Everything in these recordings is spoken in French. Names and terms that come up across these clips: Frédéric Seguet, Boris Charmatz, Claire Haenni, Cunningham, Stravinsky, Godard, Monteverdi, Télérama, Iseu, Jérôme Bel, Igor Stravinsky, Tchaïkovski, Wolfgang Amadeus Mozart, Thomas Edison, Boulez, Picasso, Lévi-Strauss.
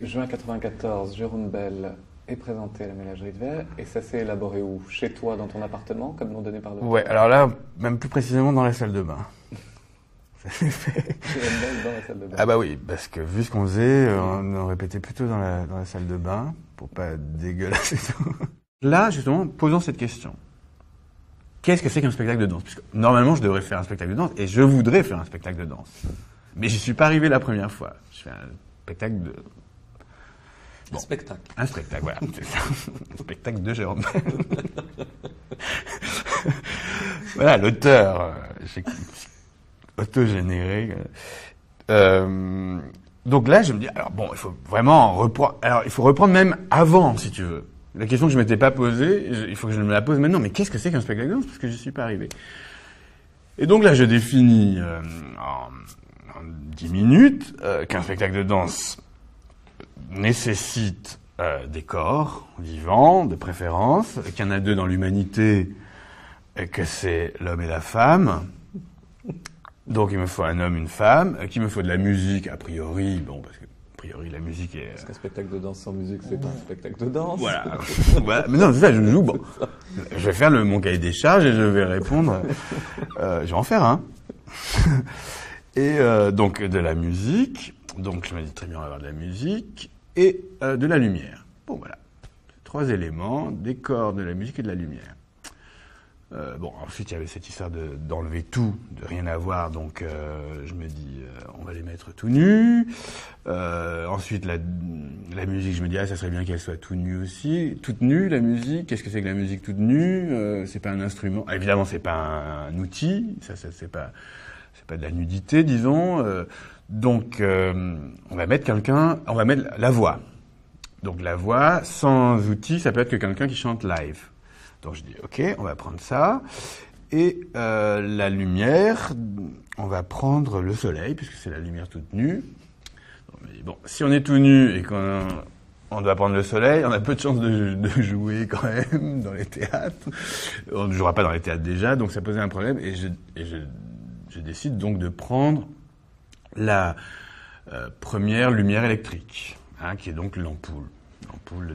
Juin 1994, Jérôme Bel est présenté à la Ménagerie de Verre, et ça s'est élaboré où? Chez toi, dans ton appartement, comme nom donné par le... Ouais, alors là, même plus précisément dans la salle de bain. Ça s'est fait... Jérôme Bel dans la salle de bain. Ah bah oui, parce que vu ce qu'on faisait, on répétait plutôt dans la salle de bain, pour pas dégueulasser tout. Là, justement, posons cette question. Qu'est-ce que c'est qu'un spectacle de danse? Parce que normalement, je devrais faire un spectacle de danse, et je voudrais faire un spectacle de danse. Mais j'y suis pas arrivé la première fois. Je fais un spectacle de... Bon. Un spectacle. Un spectacle, voilà. Un spectacle de Jérôme. Voilà, l'auteur autogénéré. Donc là, je me dis, alors bon, il faut vraiment reprendre. Alors, il faut reprendre même avant, si tu veux. La question que je m'étais pas posée, il faut que je me la pose maintenant. Mais qu'est-ce que c'est qu'un spectacle de danse? Parce que je suis pas arrivé. Et donc là, je définis en 10 minutes qu'un spectacle de danse nécessite des corps vivants, de préférence, qu'il y en a deux dans l'humanité, que c'est l'homme et la femme. Donc il me faut un homme, une femme, qu'il me faut de la musique, a priori, bon, parce que a priori la musique est... Parce qu'un spectacle de danse sans musique, c'est pas un spectacle de danse. Voilà, voilà. Mais non, c'est ça, je joue, bon, je vais faire mon cahier des charges et je vais répondre, je vais en faire un. Et donc de la musique, donc je me dis très bien, on va avoir de la musique, et de la lumière. Bon, voilà. 3 éléments, des corps, de la musique et de la lumière. Bon, ensuite, il y avait cette histoire d'enlever tout, de rien avoir. Donc, je me dis, on va les mettre tout nus. Ensuite, la musique, je me dis, ah, ça serait bien qu'elle soit tout nue aussi. Toute nue, la musique. Qu'est-ce que c'est que la musique toute nue? C'est pas un instrument. Ah, évidemment, c'est pas un outil. Ça c'est pas de la nudité, disons. Donc, on va mettre quelqu'un, on va mettre la voix. Donc, la voix, sans outil, ça peut être que quelqu'un qui chante live. Donc, je dis, OK, on va prendre ça. Et la lumière, on va prendre le soleil, puisque c'est la lumière toute nue. Bon, si on est tout nu et qu'on doit prendre le soleil, on a peu de chances de jouer quand même dans les théâtres. On ne jouera pas dans les théâtres déjà, donc ça posait un problème. Et je décide donc de prendre la première lumière électrique, hein, qui est donc l'ampoule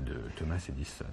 de Thomas Edison.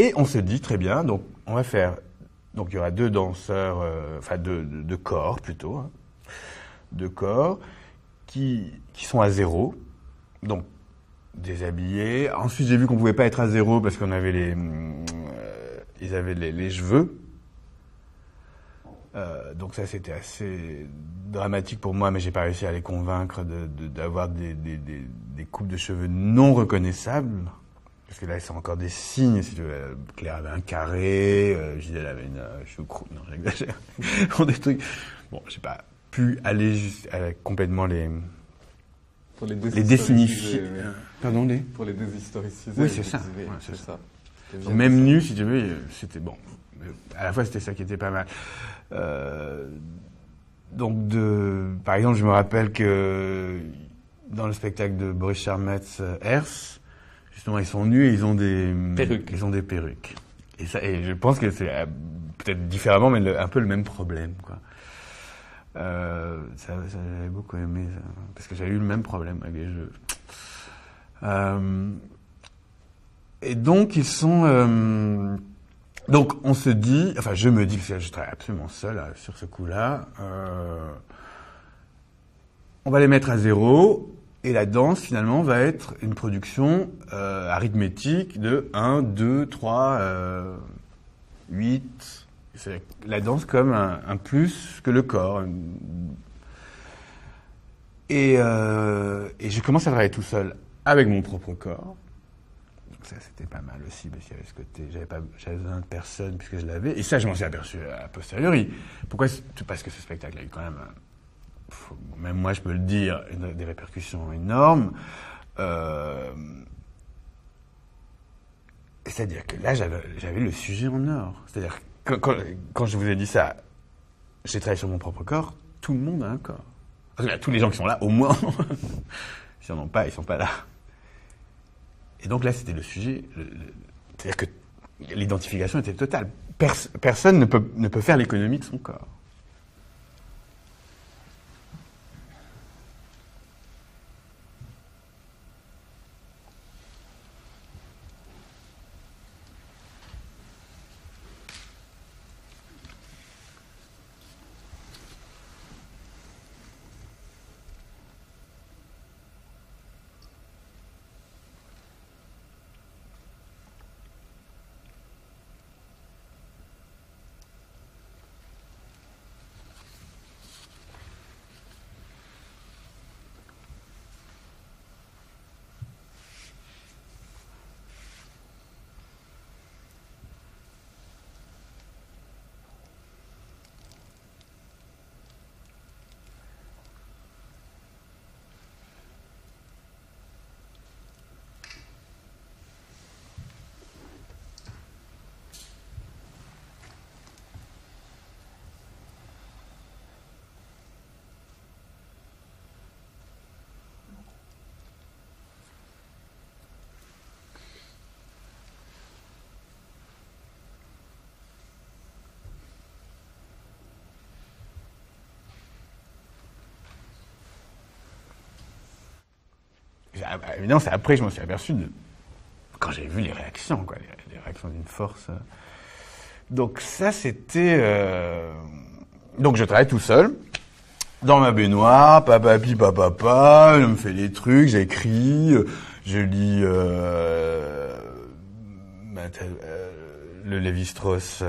Et on se dit, très bien, donc on va faire... Donc il y aura deux danseurs, enfin deux corps plutôt, hein, deux corps qui sont à zéro, donc déshabillés. Ensuite j'ai vu qu'on pouvait pas être à zéro parce qu'on avait ils avaient les cheveux. Donc ça c'était assez dramatique pour moi, mais j'ai pas réussi à les convaincre d'avoir des coupes de cheveux non reconnaissables. Parce que là, c'est encore des signes. Si tu veux, Claire avait un carré, Gisèle avait une choucroute. Non, j'exagère. Des trucs. Bon, j'ai pas pu aller complètement les. Pour les désignifier. Mais... Pardon, les. Pour les déshistoriciser. Oui, c'est ça. Ouais, c'est ça. Ça. Même nu, si tu veux, c'était bon. À la fois, c'était ça qui était pas mal. Donc, par exemple, je me rappelle que dans le spectacle de Boris Charmatz, Herse, justement, ils sont nus et ils ont des perruques. Et ça, et je pense que c'est peut-être différemment, mais un peu le même problème, quoi. Ça j'avais beaucoup aimé, ça, parce que j'avais eu le même problème avec les jeux. Et donc, ils sont... donc, on se dit... Enfin, je me dis, parce que je travaille absolument seul sur ce coup-là. On va les mettre à zéro. Et la danse, finalement, va être une production arithmétique de 1, 2, 3, 8. C'est la danse comme un plus que le corps. Et je commence à travailler tout seul avec mon propre corps. Ça, c'était pas mal aussi, parce qu'il y avait ce côté... J'avais besoin de personne, puisque je l'avais. Et ça, je m'en suis aperçu a posteriori. Pourquoi? Parce que ce spectacle a eu quand même... Même moi, je peux le dire, des répercussions énormes. C'est-à-dire que là, j'avais le sujet en or. C'est-à-dire que quand je vous ai dit ça, j'ai travaillé sur mon propre corps, tout le monde a un corps. Parce que là, tous les gens qui sont là, au moins, s'ils n'en ont pas, ils ne sont pas là. Et donc là, c'était le sujet. C'est-à-dire que l'identification était totale. Personne ne peut faire l'économie de son corps. Évidemment, c'est après que je m'en suis aperçu quand j'ai vu les réactions, quoi, les réactions d'une force. Donc ça, c'était... Donc je travaille tout seul, dans ma baignoire, papapi, papapa, je me fais des trucs, j'écris, je lis le Lévi-Strauss,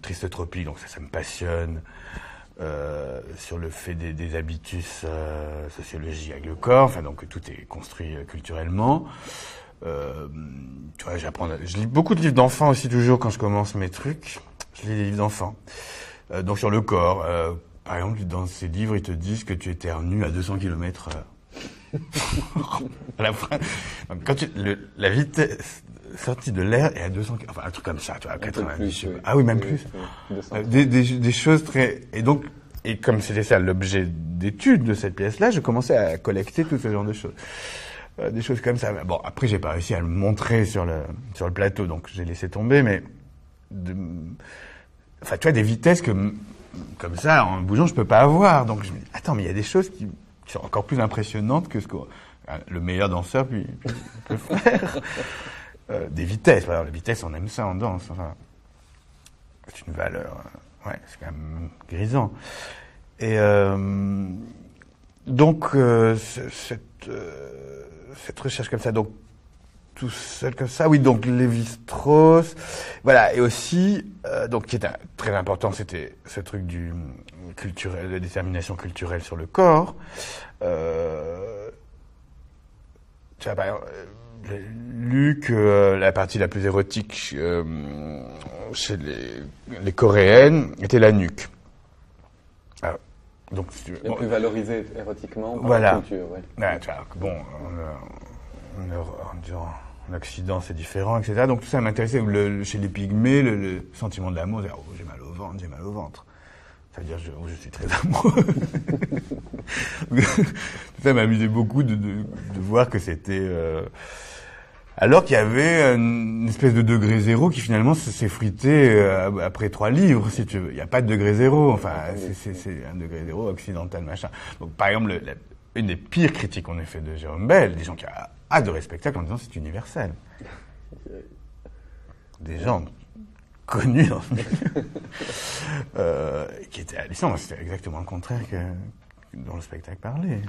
Triste Tropie, donc ça me passionne. Sur le fait des habitus sociologie avec le corps, enfin donc tout est construit culturellement. Tu vois, je lis beaucoup de livres d'enfants aussi toujours quand je commence mes trucs. Je lis des livres d'enfants. Donc sur le corps, par exemple dans ces livres ils te disent que tu éternues à 200 km/h. À la fin, quand la vitesse sortie de l'air est à 200 km/h, enfin un truc comme ça, tu vois, à 90, je sais pas. Ah oui, même plus. Des choses très... Et donc, et comme c'était ça l'objet d'étude de cette pièce-là, je commençais à collecter tout ce genre de choses. Des choses comme ça. Bon, après, j'ai pas réussi à le montrer sur le plateau, donc j'ai laissé tomber, mais... Enfin, tu vois, des vitesses comme ça, en bougeant, je peux pas avoir. Donc je me dis, attends, mais il y a des choses qui sont encore plus impressionnantes que ce que le meilleur danseur peut faire. Des vitesses, alors les vitesses, on aime ça en danse, enfin, c'est une valeur, ouais, c'est quand même grisant. Et donc, cette recherche comme ça, donc, tout seul comme ça, oui, donc Lévi-Strauss, voilà, et aussi, donc, qui est très important, c'était ce truc du culturel, de la détermination culturelle sur le corps. Tu vois, par exemple, lu que la partie la plus érotique chez les Coréennes était la nuque. Alors, donc, la plus valorisée érotiquement par la culture. Ouais. Ouais, tu vois, bon, en Occident c'est différent, etc. Donc tout ça m'intéressait. Chez les Pygmées, le sentiment de l'amour, c'est oh, j'ai mal au ventre, j'ai mal au ventre. Ça veut dire je suis très amoureux. Ça m'amusait beaucoup de voir que c'était... Alors qu'il y avait une espèce de degré zéro qui finalement s'effritait après 3 livres, si tu veux. Il n'y a pas de degré zéro, enfin c'est un degré zéro occidental, machin. Donc par exemple, une des pires critiques qu'on ait fait de Jérôme Bel, des gens qui adorent le spectacle en disant c'est universel. Des gens... connu dans ce milieu, qui était hallucinant. C'était exactement le contraire que dont le spectacle parlait.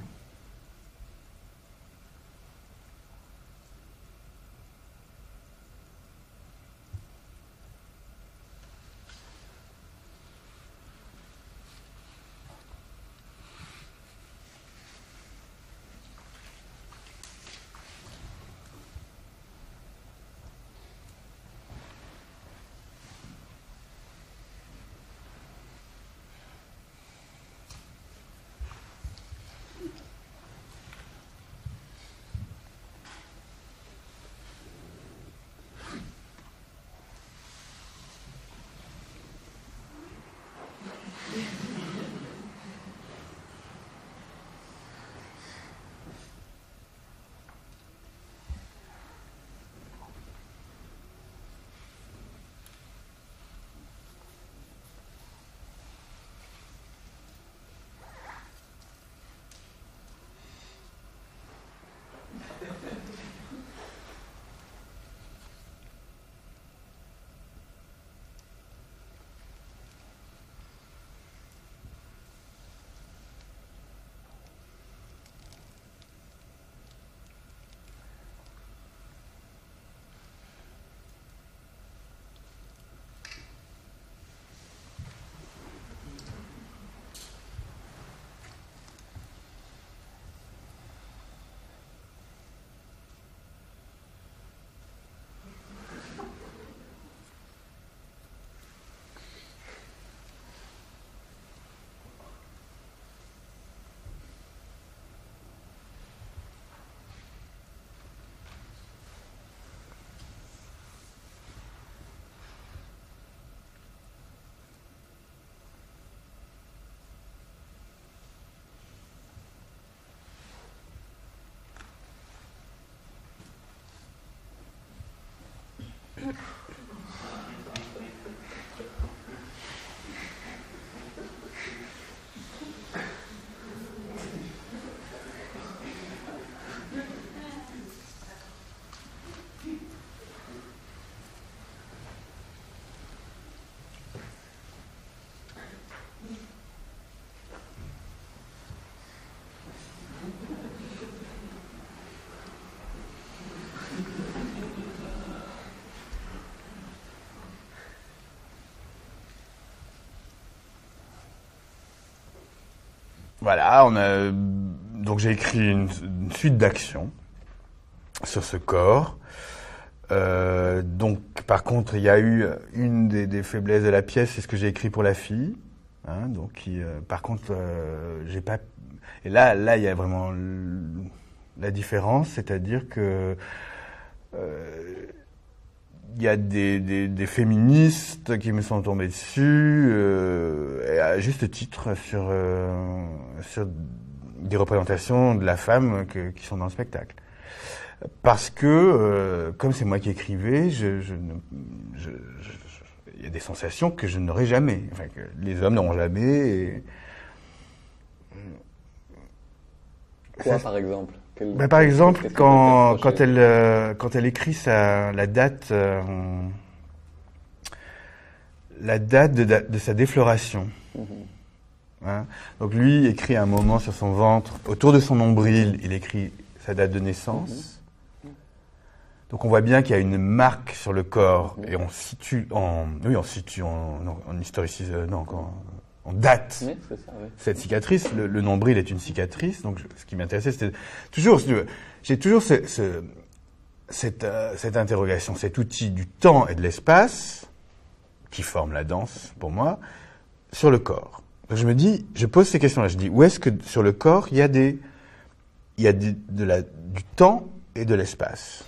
Voilà, donc j'ai écrit une suite d'actions sur ce corps. Donc, par contre, il y a eu une des faiblesses de la pièce, c'est ce que j'ai écrit pour la fille. Hein, donc, par contre, j'ai pas. Et là, il y a vraiment la différence, c'est-à-dire que il y a des féministes qui me sont tombées dessus, et à juste titre, sur des représentations de la femme qui sont dans le spectacle. Parce que, comme c'est moi qui écrivais, il y a des sensations que je n'aurai jamais, enfin que les hommes n'auront jamais. Quoi, par exemple? Ben, par exemple, quand elle écrit la date de sa défloration. Hein? Donc lui écrit un moment sur son ventre, autour de son nombril, il écrit sa date de naissance. Donc on voit bien qu'il y a une marque sur le corps et on date cette cicatrice. Le nombril est une cicatrice. Donc, ce qui m'intéressait, c'était toujours, j'ai toujours cette interrogation, cet outil du temps et de l'espace, qui forme la danse, pour moi, sur le corps. Donc je me dis, je pose ces questions-là, je dis, où est-ce que sur le corps, il y a du temps et de l'espace ?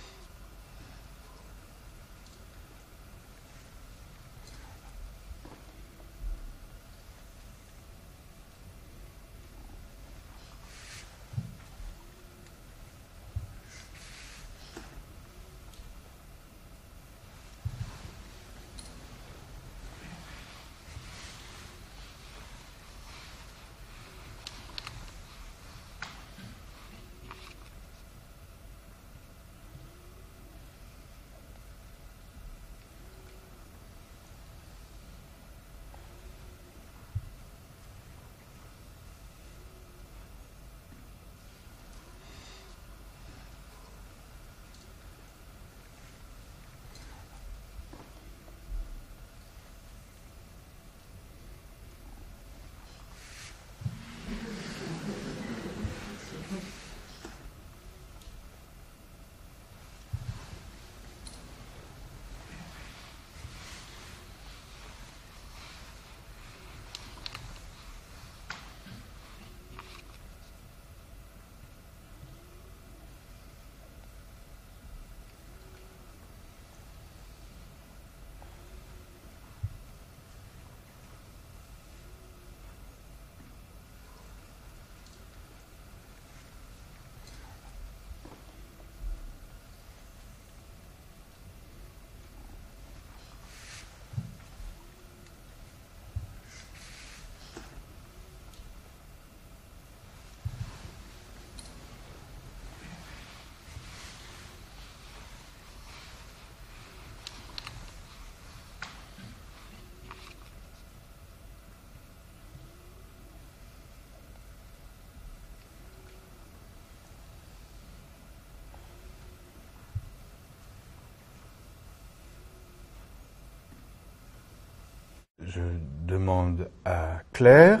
Je demande à Claire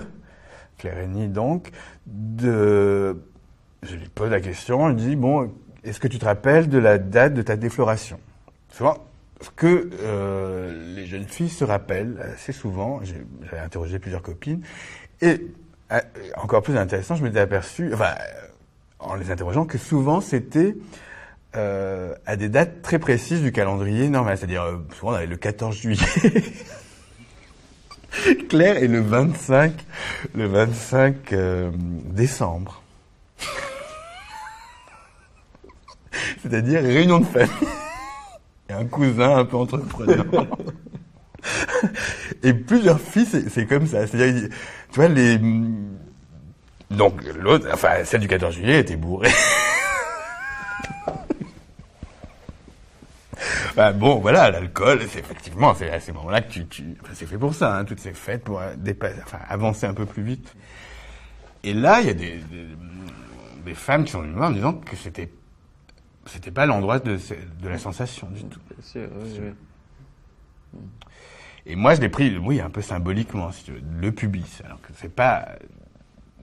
Haenni donc, je lui pose la question, elle dit, bon, est-ce que tu te rappelles de la date de ta défloration? Souvent, ce que les jeunes filles se rappellent assez souvent, j'avais interrogé plusieurs copines, et encore plus intéressant, je m'étais aperçu, enfin, en les interrogeant, que souvent c'était... à des dates très précises du calendrier normal, c'est-à-dire souvent on avait le 14 juillet. Claire est le 25 décembre. C'est-à-dire réunion de famille. Et un cousin un peu entrepreneur. Et plusieurs filles, c'est comme ça. C'est-à-dire, tu vois, donc l'autre, enfin celle du 14 juillet était bourrée. Ben bon, voilà, l'alcool, c'est effectivement, c'est à ces moments-là que c'est fait pour ça, hein, toutes ces fêtes pour avancer un peu plus vite. Et là, il y a des femmes qui sont venues me voir en disant que c'était pas l'endroit de la sensation du tout. Oui. Et moi, je l'ai pris, oui, un peu symboliquement, si tu veux, le pubis, alors que c'est pas,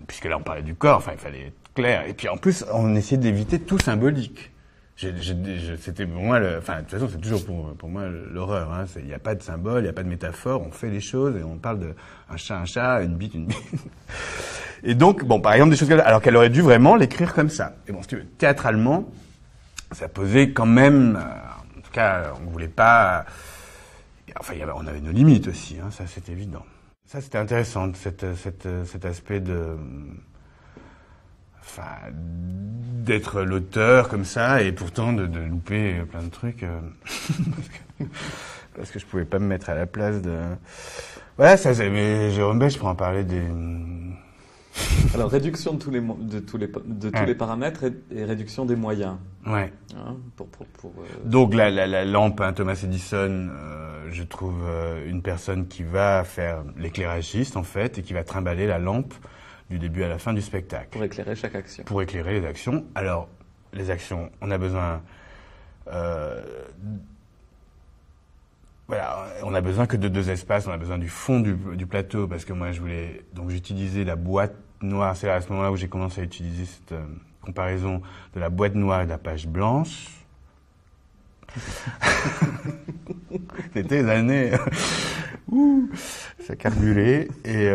puisque là on parlait du corps, enfin il fallait être clair. Et puis en plus, on essayait d'éviter tout symbolique. C'était pour moi, de toute façon, c'est toujours pour moi l'horreur. Hein. Il n'y a pas de symbole, il n'y a pas de métaphore. On fait les choses et on parle de un chat, une bite, une bite. Et donc, bon, par exemple, des choses alors qu'elle aurait dû vraiment l'écrire comme ça. Et bon, si tu veux, théâtralement, ça posait quand même. En tout cas, on ne voulait pas. Enfin, on avait nos limites aussi. Hein, ça, c'est évident. Ça, c'était intéressant, cet aspect de. Enfin, d'être l'auteur comme ça et pourtant de louper plein de trucs parce que je pouvais pas me mettre à la place de... Voilà, ça c'est... Mais Jérôme Bel, je pourrais en parler des... Alors, réduction de tous les paramètres et réduction des moyens. Ouais. Hein, pour Donc, la lampe, hein, Thomas Edison, je trouve une personne qui va faire l'éclairagiste, en fait, et qui va trimballer la lampe du début à la fin du spectacle. Pour éclairer chaque action. Pour éclairer les actions. Alors, les actions, on a besoin... voilà, on a besoin que de deux espaces, on a besoin du fond du plateau, parce que moi, je voulais... Donc, j'utilisais la boîte noire. C'est à ce moment-là où j'ai commencé à utiliser cette comparaison de la boîte noire et de la page blanche, C'était les années... ça carburé. Et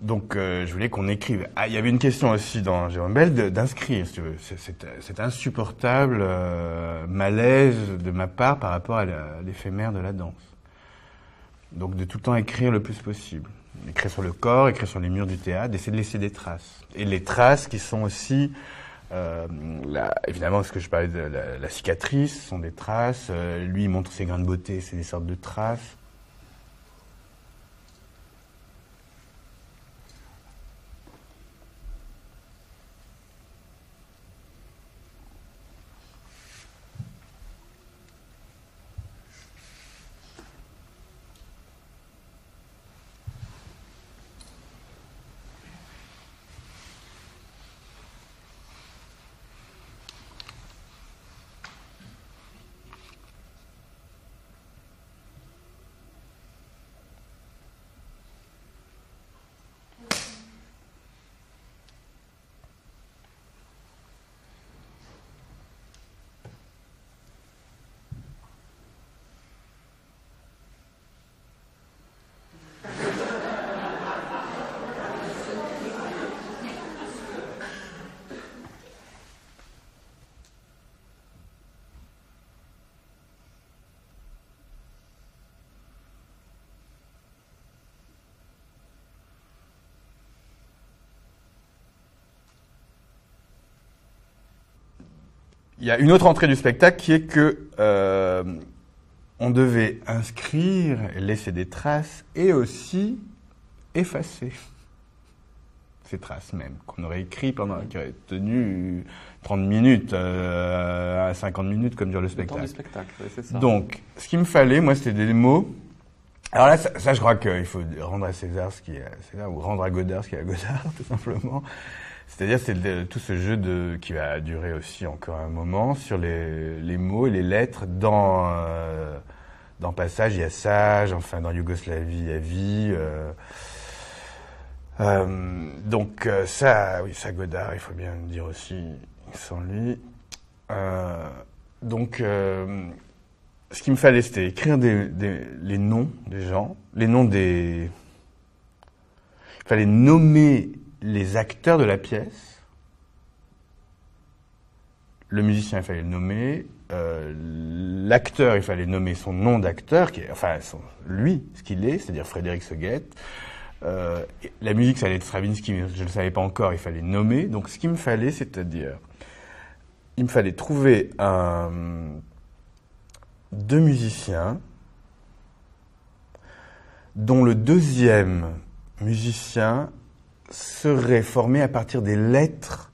donc, je voulais qu'on écrive. Ah, il y avait une question aussi dans Jérôme Bel d'inscrire, si tu veux. C'est insupportable malaise de ma part par rapport à l'éphémère de la danse. Donc, de tout le temps écrire le plus possible. Écrire sur le corps, écrire sur les murs du théâtre, essayer de laisser des traces. Et les traces qui sont aussi... évidemment, ce que je parlais de la cicatrice sont des traces. Lui, il montre ses grains de beauté, c'est des sortes de traces. Il y a une autre entrée du spectacle qui est que on devait inscrire, laisser des traces et aussi effacer ces traces même qu'on aurait écrites pendant, qui aurait tenu 30 minutes à 50 minutes comme dure le spectacle. Le temps du spectacle, c'est ça. Donc, ce qu'il me fallait, moi, c'était des mots. Alors là, ça je crois qu'il faut rendre à César ce qui est à César ou rendre à Godard ce qui est à Godard, tout simplement. C'est-à-dire c'est tout ce jeu qui va durer aussi encore un moment sur les mots et les lettres. Dans Passage, il y a Sage, enfin dans Yougoslavie, il y a Vie. Donc ça, oui, ça Godard, il faut bien le dire aussi, sans lui. Ce qu'il me fallait, c'était écrire les noms des gens, les noms des... Il fallait nommer... les acteurs de la pièce, le musicien, il fallait le nommer, l'acteur, il fallait nommer son nom d'acteur, lui, ce qu'il est, c'est-à-dire Frédéric Seguet. La musique, ça allait être Stravinsky, mais je ne le savais pas encore, il fallait nommer. Donc, ce qu'il me fallait, c'est-à-dire, il me fallait trouver deux musiciens, dont le deuxième musicien serait formé à partir des lettres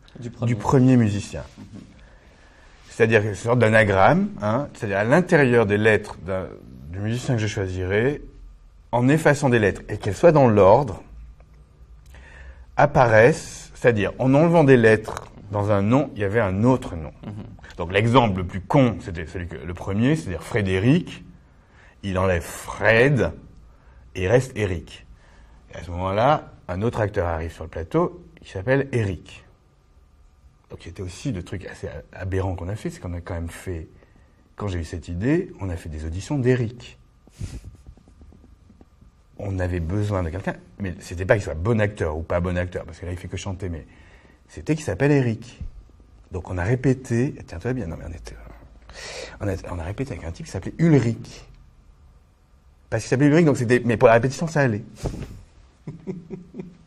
du premier musicien. C'est-à-dire une sorte d'anagramme, hein, c'est-à-dire à l'intérieur des lettres du musicien que je choisirais, en effaçant des lettres, et qu'elles soient dans l'ordre, apparaissent, c'est-à-dire en enlevant des lettres dans un nom, il y avait un autre nom. Donc l'exemple le plus con, c'était le premier, c'est-à-dire Frédéric, il enlève Fred et reste Eric. Et à ce moment-là, un autre acteur arrive sur le plateau, qui s'appelle Eric. Donc il y était aussi le truc assez aberrant qu'on a fait, c'est qu'on a quand même fait, quand j'ai eu cette idée, on a fait des auditions d'Eric. On avait besoin de quelqu'un, mais c'était pas qu'il soit bon acteur ou pas bon acteur, parce que là il fait que chanter, mais c'était qu'il s'appelle Eric. Donc on a répété, tiens-toi bien, non mais on a répété avec un type qui s'appelait Ulrich. Parce qu'il s'appelait Ulrich, donc c'était, mais pour la répétition ça allait.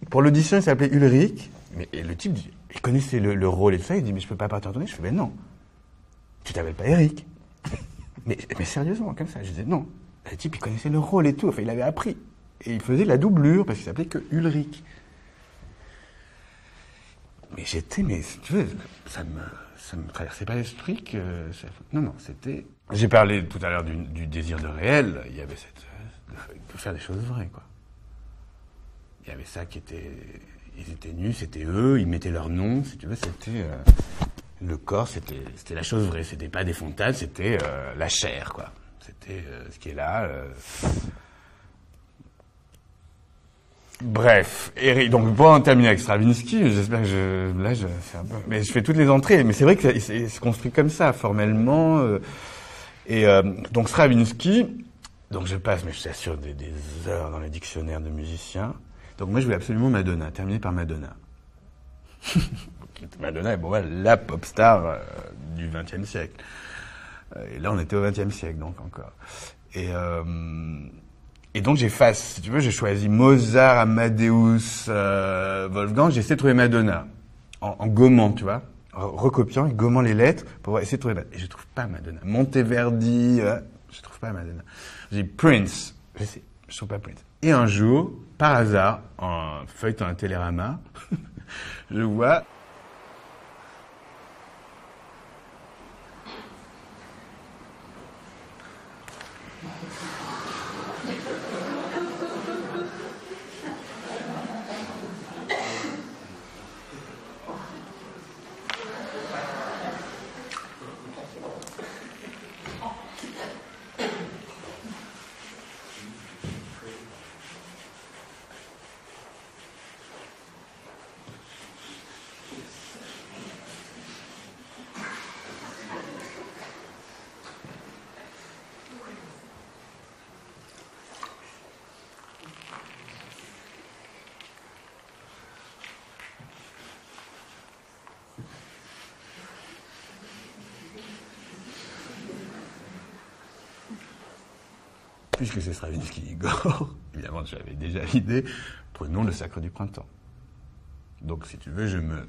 Pour l'audition, il s'appelait Ulrich. Et le type, il connaissait le rôle et tout ça. Il dit, mais je peux pas partir en tournée. Je fais, ben non. Tu t'appelles pas Eric. mais sérieusement, comme ça. Je disais, non. Le type, il connaissait le rôle et tout. Enfin, il avait appris. Et il faisait la doublure parce qu'il s'appelait que Ulrich. Mais j'étais, mais si tu veux, ça me traversait pas l'esprit que... Non, c'était... J'ai parlé tout à l'heure du désir de réel. Il y avait de faire des choses vraies, quoi. Il y avait ça qui était... Ils étaient nus, c'était eux, ils mettaient leur nom, si tu veux, c'était... le corps, c'était la chose vraie, c'était pas des fontanes, c'était la chair, quoi. C'était ce qui est là. Bref, Eric, donc pour en terminer avec Stravinsky, j'espère que je fais un peu, mais je fais toutes les entrées, mais c'est vrai que c'est construit comme ça, formellement, donc Stravinsky, donc je passe, mais je t'assure, des heures dans les dictionnaires de musiciens, donc moi je voulais absolument Madonna, terminer par Madonna. Madonna est bon, la pop star du XXe siècle, et là on était au XXe siècle donc encore, et donc j'efface, si tu veux, j'ai choisi Mozart, Amadeus, Wolfgang, j'ai essayé de trouver Madonna, en gommant, tu vois, en recopiant et gommant les lettres pour essayer de trouver Madonna. Et je trouve pas Madonna. Monteverdi, je trouve pas Madonna. J'ai Prince, je trouve pas Prince. Et un jour, par hasard, en feuilletant un Télérama, je vois... Puisque c'est Stravinsky, Igor, évidemment j'avais déjà l'idée, prenons le Sacre du Printemps. Donc si tu veux, je me...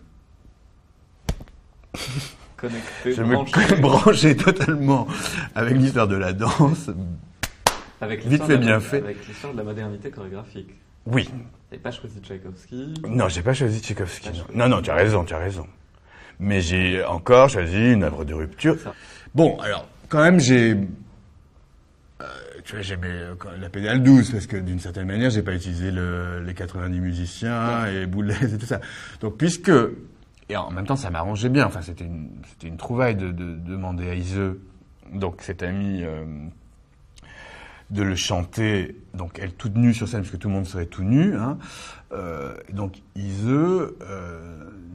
Connecté, je me branchais totalement avec l'histoire de la danse, avec vite fait, bien fait. Avec l'histoire de la modernité chorégraphique. Oui. Tu n'as pas choisi Tchaïkovski? Non, j'ai pas choisi Tchaïkovski. Non, tu as raison. Mais j'ai encore choisi une œuvre de rupture. Bon, alors, quand même, j'ai... tu vois, j'aimais la pédale douce, parce que d'une certaine manière, j'ai pas utilisé les 90 musiciens et Boulez et tout ça. Donc, puisque... Et en même temps, ça m'arrangeait bien. Enfin, c'était une trouvaille de demander à Iseu, donc cet ami, de le chanter, donc elle toute nue sur scène, parce que tout le monde serait tout nu, hein. Donc Iseu,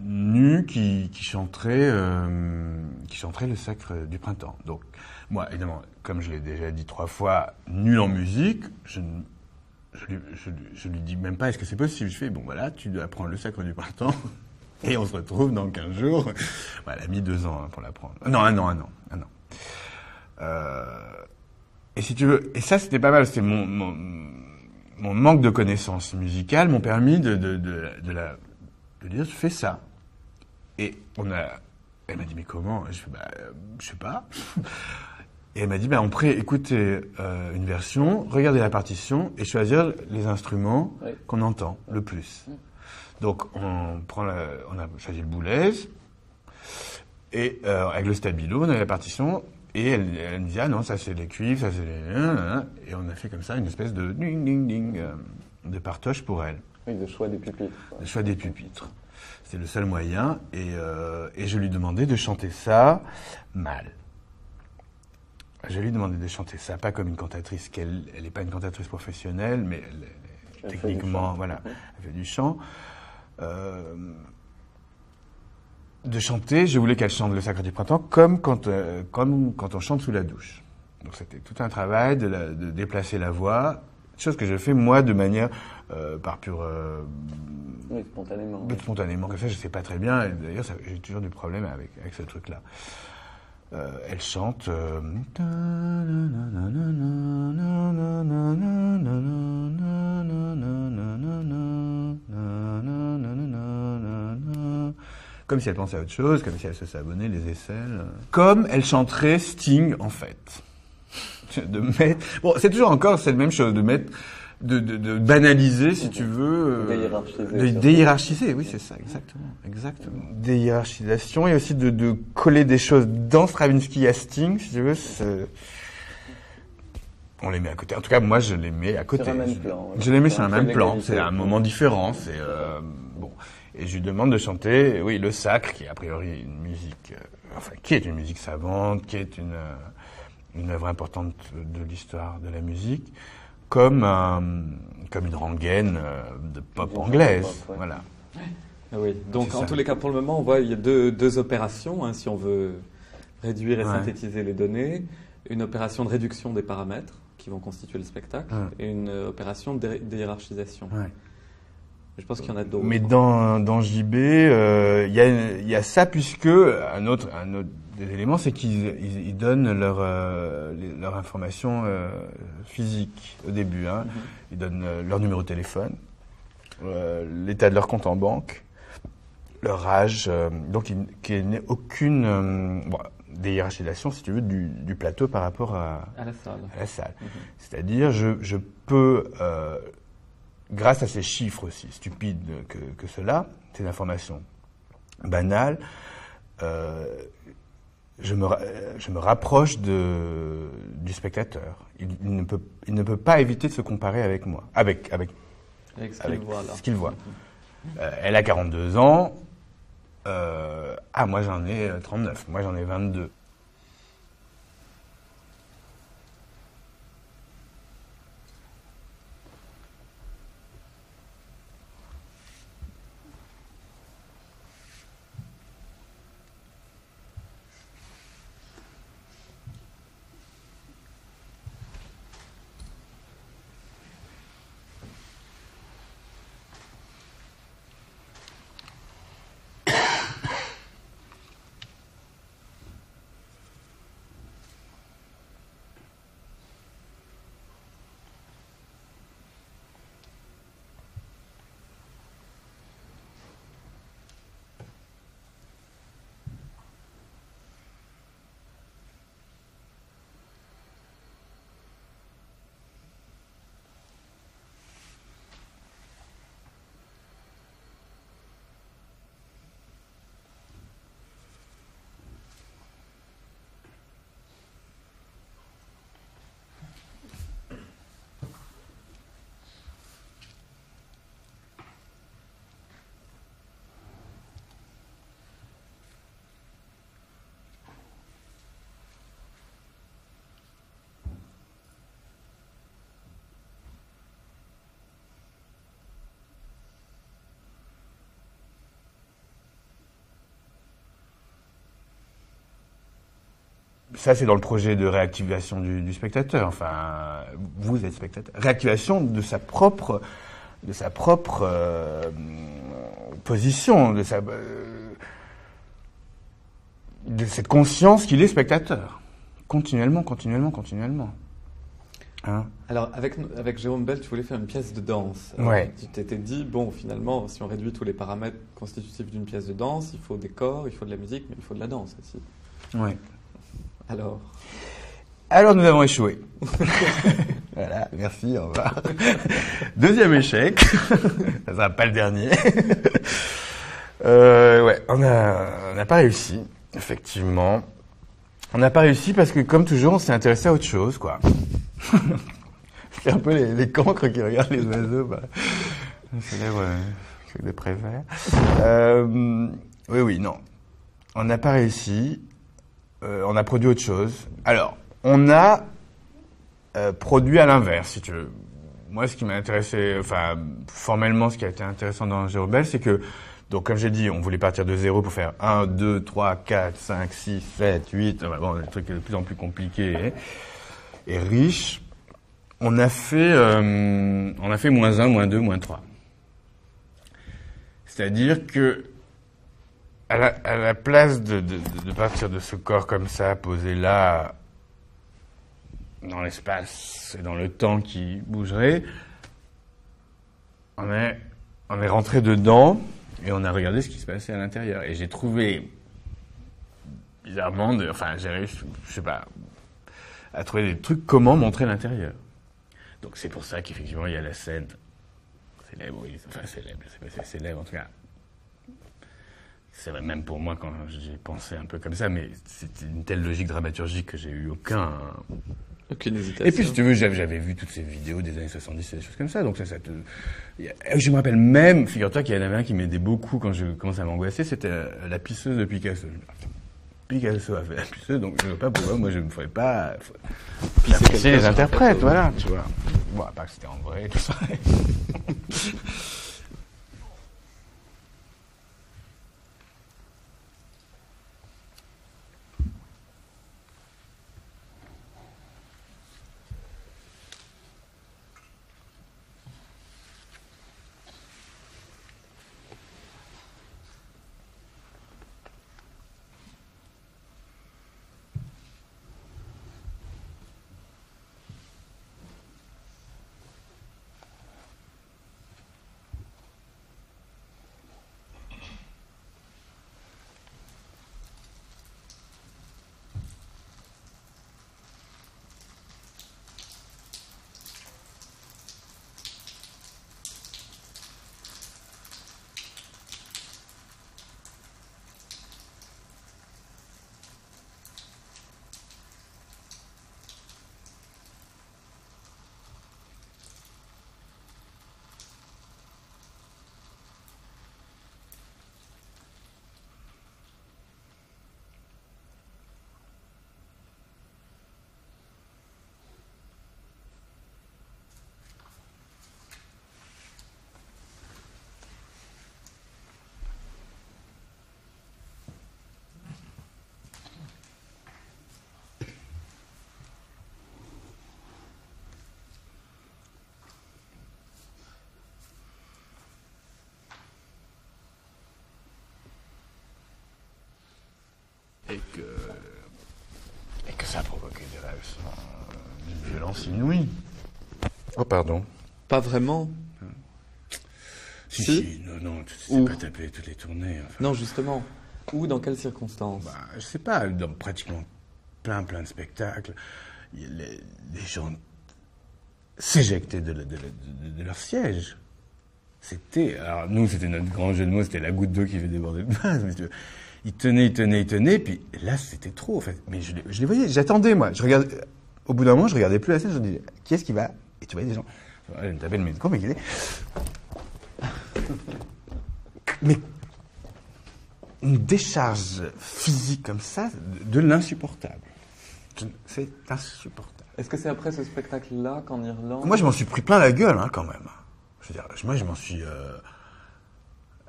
nu, qui chanterait le Sacre du Printemps. Donc, moi, évidemment, comme je l'ai déjà dit 3 fois, nul en musique, je lui dis même pas est-ce que c'est possible. Je fais, bon voilà, tu apprends le Sacre du Printemps et on se retrouve dans 15 jours. Voilà, elle a mis 2 ans hein, pour l'apprendre. Non, 1 an. Et si tu veux, et ça c'était pas mal, c'était mon manque de connaissances musicales m'ont permis de dire je fais ça. Et elle m'a dit mais comment? Je fais bah je sais pas. Et elle m'a dit bah on pourrait écouter une version, regarder la partition et choisir les instruments qu'on entend le plus. Donc on a choisi le boulez et avec le stabilo on a la partition. Et elle me dit, ah non, ça c'est les cuivres, ça c'est les... Et on a fait comme ça une espèce de ding ding ding de partoche pour elle. Oui, de choix des pupitres. Le choix des pupitres. C'est le seul moyen. Et je lui demandais de chanter ça mal. Je lui demandais de chanter ça, pas comme une cantatrice, qu'elle n'est pas une cantatrice professionnelle, mais elle techniquement, voilà, elle fait du chant. De chanter, je voulais qu'elle chante le Sacre du Printemps comme quand on chante sous la douche. Donc c'était tout un travail de déplacer la voix, chose que je fais moi de manière par pure... oui, spontanément. Spontanément, comme ça je sais pas très bien, et d'ailleurs j'ai toujours du problème avec ce truc-là. Elle chante... Comme si elle pensait à autre chose, comme si elle se savonnait les aisselles. Comme elle chanterait Sting, en fait. De mettre... Bon, c'est toujours encore cette même chose, de mettre... de banaliser, si tu veux... Déhiérarchiser, oui, c'est ça, exactement. Déhiérarchisation, et aussi de coller des choses dans Stravinsky à Sting, si tu veux, c'est... On les met à côté. En tout cas, moi, je les mets à côté. Sur un même plan. Je les mets sur un même plan, c'est un moment différent, c'est... Bon... Et je lui demande de chanter, oui, le Sacre, qui est a priori une musique, enfin, qui est une musique savante, qui est une œuvre importante de l'histoire de la musique, comme une rengaine de pop anglaise. Pop, ouais. Voilà. Oui. Donc, en tous les cas, pour le moment, on voit il y a deux opérations, hein, si on veut réduire et synthétiser les données. Une opération de réduction des paramètres qui vont constituer le spectacle et une opération de déhiérarchisation. Ouais. Je pense qu'il y en a d'autres. Mais dans JB, il y a ça, puisque un autre des éléments, c'est qu'ils donnent leur information physique au début. Hein. Mm-hmm. Ils donnent leur numéro de téléphone, l'état de leur compte en banque, leur âge. Donc, qu'il n'y ait aucune déhiérarchisation, si tu veux, du plateau par rapport à la salle. Mm-hmm. C'est-à-dire, je peux... grâce à ces chiffres aussi stupides que cela, ces informations banales, je me rapproche du spectateur. Il ne peut pas éviter de se comparer avec moi, avec ce qu'il voit. Elle a 42 ans. Moi j'en ai 39. Moi j'en ai 22. Ça, c'est dans le projet de réactivation du spectateur. Enfin, vous êtes spectateur. Réactivation de sa propre, position, de cette conscience qu'il est spectateur. Continuellement. Hein? Alors, avec Jérôme Bel, tu voulais faire une pièce de danse. Ouais. Tu t'étais dit, bon, finalement, si on réduit tous les paramètres constitutifs d'une pièce de danse, il faut des corps, il faut de la musique, mais il faut de la danse aussi. Oui. Alors, nous avons échoué. Voilà, merci, au revoir. Deuxième échec. Ça ne sera pas le dernier. On n'a pas réussi, effectivement. On n'a pas réussi parce que, comme toujours, on s'est intéressé à autre chose, quoi. C'est un peu les cancres qui regardent les oiseaux. Bah. C'est là, ouais, des prévères. Non. On n'a pas réussi. On a produit autre chose. Alors, on a produit à l'inverse, si tu veux. Moi, ce qui m'a intéressé, enfin, formellement, ce qui a été intéressant dans Jérôme Bel, c'est que, donc, comme j'ai dit, on voulait partir de zéro pour faire 1, 2, 3, 4, 5, 6, 7, 8, le truc est de plus en plus compliqué et riche. On a fait moins 1, moins 2, moins 3. C'est-à-dire que, à la place de partir de ce corps comme ça, posé là, dans l'espace et dans le temps qui bougerait, on est rentré dedans et on a regardé ce qui se passait à l'intérieur. Et j'ai trouvé, bizarrement, j'ai réussi, je sais pas, à trouver des trucs, comment montrer l'intérieur. Donc c'est pour ça qu'effectivement il y a la scène célèbre, célèbre en tout cas. C'est vrai, même pour moi, quand j'ai pensé un peu comme ça, mais c'était une telle logique dramaturgique que j'ai eu aucune hésitation. Et puis, si tu veux, j'avais vu toutes ces vidéos des années 70 et des choses comme ça, donc ça te... Je me rappelle même, figure-toi qu'il y en avait un qui m'aidait beaucoup quand je commençais à m'angoisser, c'était la pisseuse de Picasso. Picasso a fait la pisseuse, donc je ne veux pas, moi je ne me ferais pas pisser les interprètes, voilà, tu vois. Bon, à part que c'était en vrai, tout ça. Et que ça provoquait des rêves, une violence inouïe. Oh, pardon. Pas vraiment. Si, non, tu ne sais pas taper toutes les tournées. Enfin. Non, justement. Ou dans quelles circonstances? Bah, je ne sais pas, dans pratiquement plein de spectacles, les gens s'éjectaient de leur siège. C'était... Alors, nous, c'était notre grand jeu de mots, c'était la goutte d'eau qui fait déborder le vase, mais si tu veux... Il tenait, puis là, c'était trop, en fait. Mais je les voyais, j'attendais, moi. Je regardais, au bout d'un moment, je regardais plus la scène, je me disais, qui est-ce qui va? Et tu voyais des gens, je me tapais le médecin, mais qui est... Mais une décharge physique comme ça, de l'insupportable. C'est insupportable. Est-ce que c'est après ce spectacle-là qu'en Irlande... Moi, je m'en suis pris plein la gueule, hein, quand même. Je veux dire, moi, je m'en suis...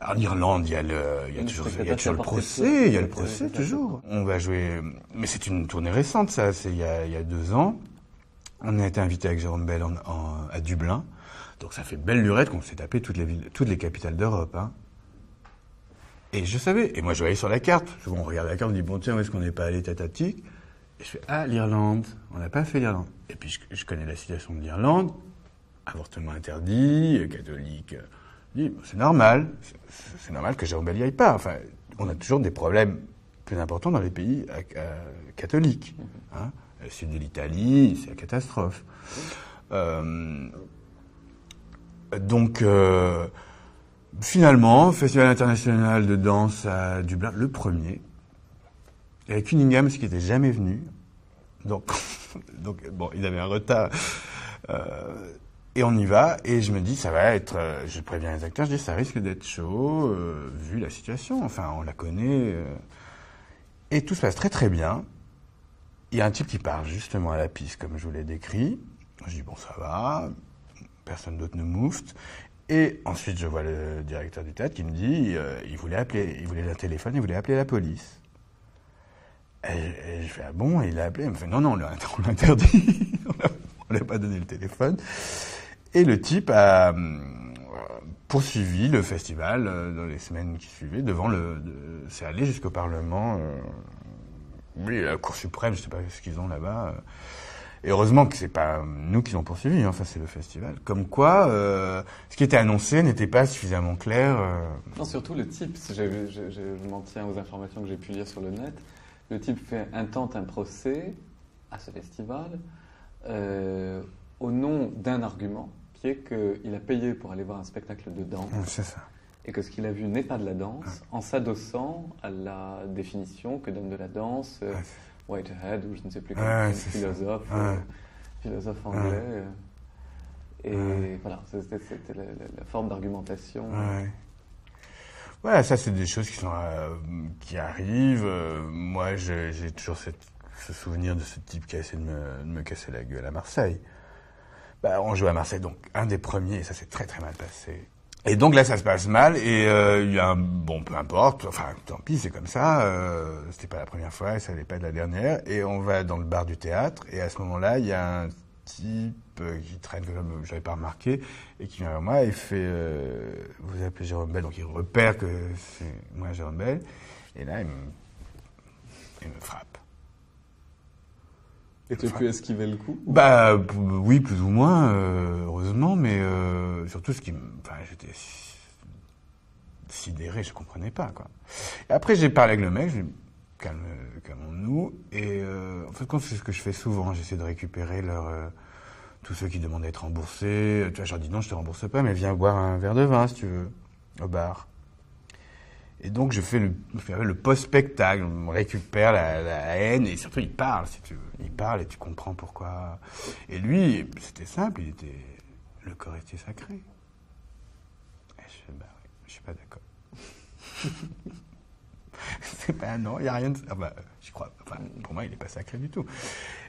En Irlande, il y a toujours le procès, toujours. On va jouer, mais c'est une tournée récente, ça, c'est il y a 2 ans. On a été invité avec Jérôme Bel à Dublin, donc ça fait belle lurette qu'on s'est tapé toutes les capitales d'Europe. Hein. Et je savais, et moi je voyais sur la carte, on regarde la carte, on dit bon tiens, où est-ce qu'on n'est pas allé tatatique? Et je fais ah l'Irlande, on n'a pas fait l'Irlande. Et puis je connais la situation de l'Irlande, avortement interdit, catholique. C'est normal que Jérôme Bel n'y aille pas. Enfin, on a toujours des problèmes plus importants dans les pays catholiques. Hein. Le sud de l'Italie, c'est la catastrophe. Donc, finalement, Festival international de danse à Dublin, le premier, avec Cunningham, ce qui n'était jamais venu. Donc, bon, il avait un retard. Et on y va, et je me dis, ça va être... je préviens les acteurs, je dis, ça risque d'être chaud, vu la situation. Enfin, on la connaît. Et tout se passe très bien. Il y a un type qui part justement à la piste, comme je vous l'ai décrit. Je dis, bon, ça va. Personne d'autre ne moufte. Et ensuite, je vois le directeur du théâtre qui me dit, il voulait un téléphone, il voulait appeler la police. Et je fais, ah bon, il a appelé. Il me fait, non, on l'interdit. On ne l'a pas donné le téléphone. Et le type a poursuivi le festival dans les semaines qui suivaient. C'est allé jusqu'au Parlement, la Cour suprême, je ne sais pas ce qu'ils ont là-bas. Et heureusement que ce n'est pas nous qui l'ont poursuivi, hein, ça c'est le festival. Comme quoi, ce qui était annoncé n'était pas suffisamment clair. Non, surtout le type, je m'en tiens aux informations que j'ai pu lire sur le net. Le type intente un procès à ce festival. Au nom d'un argument qui est qu'il a payé pour aller voir un spectacle de danse, c'est ça. Et que ce qu'il a vu n'est pas de la danse, en s'adossant à la définition que donne de la danse Whitehead ou je ne sais plus quel philosophe, philosophe anglais. Et voilà, c'était la forme d'argumentation. Voilà, ça c'est des choses qui arrivent. Moi j'ai toujours ce souvenir de ce type qui a essayé de me casser la gueule à Marseille. bah, on joue à Marseille, donc un des premiers, et ça s'est très très mal passé. Et donc là, ça se passe mal, et il y a un... Bon, peu importe, enfin, tant pis, c'est comme ça, c'était pas la première fois, et ça allait pas de la dernière, et on va dans le bar du théâtre, et à ce moment-là, il y a un type qui traîne, que j'avais pas remarqué, et qui vient vers moi, et fait « Vous appelez Jérôme Bel », donc il repère que c'est moi Jérôme Bel, et là, il me frappe. Et tu as pu esquiver le coup? Bah oui, plus ou moins, heureusement, mais surtout ce qui me... Enfin, j'étais sidéré, je comprenais pas, quoi. Et après, j'ai parlé avec le mec, je lui ai dit, calmons-nous, et en fait, c'est ce que je fais souvent, j'essaie de récupérer leur... tous ceux qui demandent d'être remboursés, tu vois, je leur dis non, je te rembourse pas, mais viens boire un verre de vin, si tu veux, au bar. Et donc, je fais le post-spectacle, on récupère la haine, et surtout, il parle, si tu veux. Il parle et tu comprends pourquoi. Et lui, c'était simple, il était... Le corps était sacré. Et je fais, bah oui, je suis pas d'accord. C'est pas, non, il n'y a rien de... Ah bah, j'y crois. Enfin, pour moi, il n'est pas sacré du tout.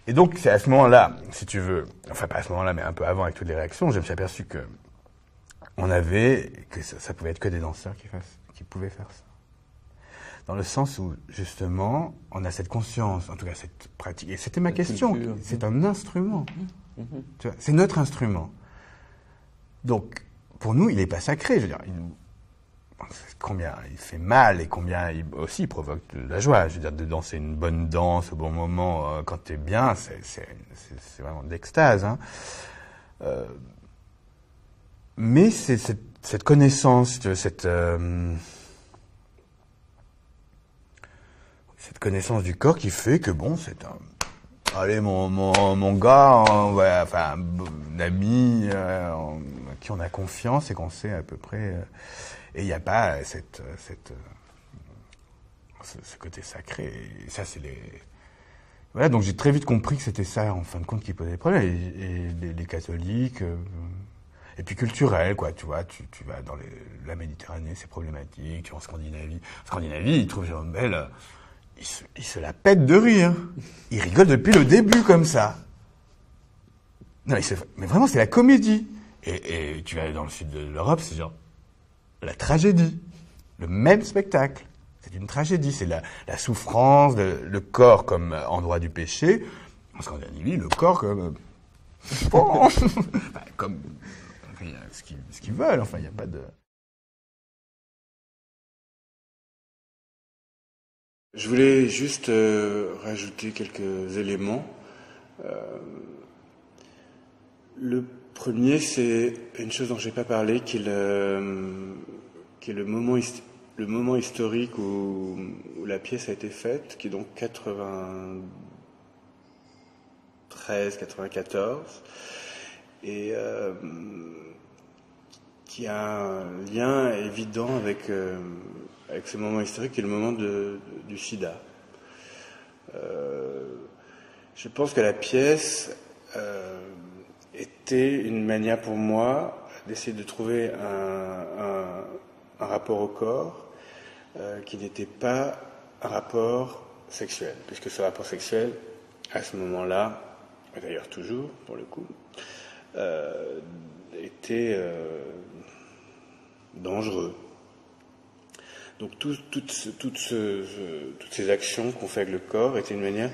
Et donc, c'est à ce moment-là, si tu veux... Enfin, pas à ce moment-là, mais un peu avant, avec toutes les réactions, je me suis aperçu que... On avait... Que ça pouvait être que des danseurs qui pouvaient faire ça. Dans le sens où, justement, on a cette conscience, en tout cas cette pratique. Et c'était ma question. C'est un instrument. Mm-hmm. C'est notre instrument. Donc, pour nous, il n'est pas sacré. Je veux dire, combien il fait mal et combien il aussi provoque de la joie. Je veux dire, de danser une bonne danse au bon moment, quand tu es bien, c'est vraiment d'extase. Hein. Mais c'est cette connaissance, cette connaissance du corps qui fait que, bon, c'est un... Allez, mon gars, voilà, enfin, un ami à qui on a confiance et qu'on sait à peu près... et il n'y a pas ce côté sacré. Et ça, c'est les... Voilà, donc j'ai très vite compris que c'était ça, en fin de compte, qui posait problème. Et les catholiques... Et puis culturel, quoi, tu vois, tu vas dans la Méditerranée, c'est problématique, tu vas en Scandinavie. En Scandinavie, ils trouvent Jérôme Bel, ils se la pètent de rire. Ils rigolent depuis le début, comme ça. Non, mais vraiment, c'est la comédie. Et tu vas dans le sud de l'Europe, c'est genre la tragédie. Le même spectacle. C'est une tragédie, c'est la souffrance, le corps comme endroit du péché. En Scandinavie, le corps comme... Bon. Enfin, comme... ce qu'ils veulent, enfin, il n'y a pas de... Je voulais juste rajouter quelques éléments. Le premier, c'est une chose dont je n'ai pas parlé, qui est le moment historique où la pièce a été faite, qui est donc 93-94. Et qui a un lien évident avec ce moment historique qui est le moment du sida. Je pense que la pièce était une manière pour moi d'essayer de trouver un rapport au corps qui n'était pas un rapport sexuel, puisque ce rapport sexuel, à ce moment-là, et d'ailleurs toujours pour le coup, était dangereux. Donc toutes ces actions qu'on fait avec le corps étaient une manière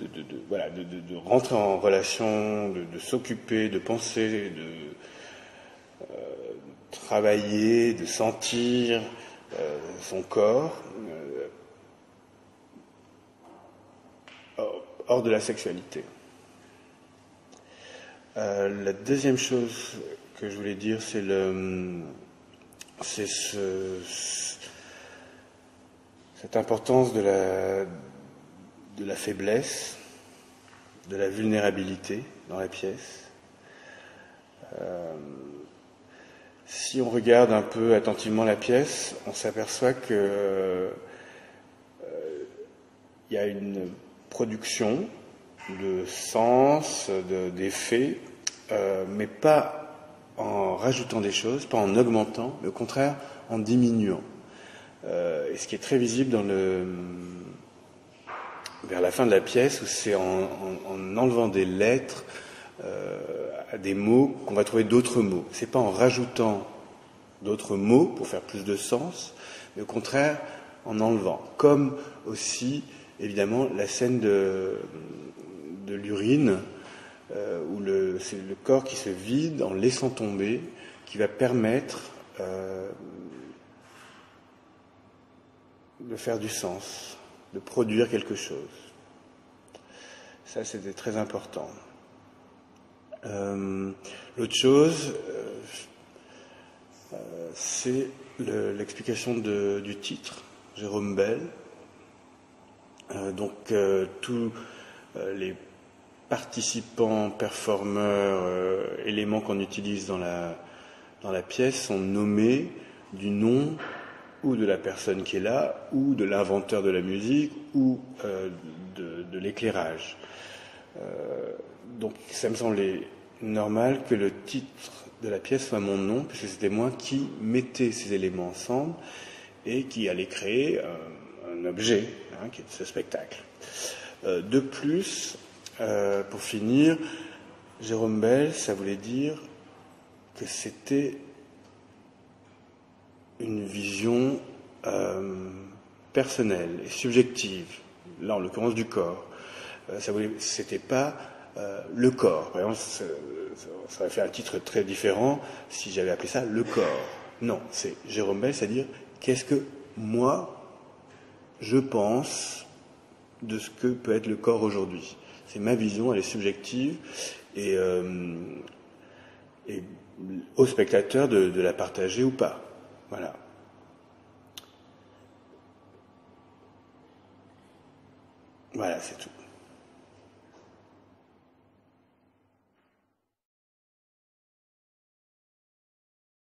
de rentrer en relation, de s'occuper, de penser, de travailler, de sentir son corps hors de la sexualité. La deuxième chose que je voulais dire, c'est cette importance de la faiblesse, de la vulnérabilité dans la pièce. Si on regarde un peu attentivement la pièce, on s'aperçoit que y a une production de sens, d'effets, mais pas en rajoutant des choses, pas en augmentant, mais au contraire en diminuant. Et ce qui est très visible vers la fin de la pièce, où c'est en enlevant des lettres, à des mots qu'on va trouver d'autres mots. Ce n'est pas en rajoutant d'autres mots pour faire plus de sens, mais au contraire en enlevant. Comme aussi, évidemment, la scène de l'urine, où c'est le corps qui se vide en laissant tomber, qui va permettre de faire du sens, de produire quelque chose. Ça, c'était très important. L'autre chose, c'est l'explication du titre, Jérôme Bel. Tous les participants, performeurs, éléments qu'on utilise dans la pièce sont nommés du nom ou de la personne qui est là, ou de l'inventeur de la musique, ou de l'éclairage. Donc ça me semblait normal que le titre de la pièce soit mon nom, puisque c'était moi qui mettais ces éléments ensemble et qui allait créer un objet, qui est ce spectacle. De plus, pour finir, Jérôme Bel, ça voulait dire que c'était une vision personnelle et subjective, là en l'occurrence du corps. C'était pas le corps. Par exemple, ça aurait fait un titre très différent si j'avais appelé ça le corps. Non, c'est Jérôme Bel, c'est-à-dire qu'est-ce que moi je pense de ce que peut être le corps aujourd'hui. C'est ma vision, elle est subjective et au spectateur de la partager ou pas. Voilà. Voilà, c'est tout.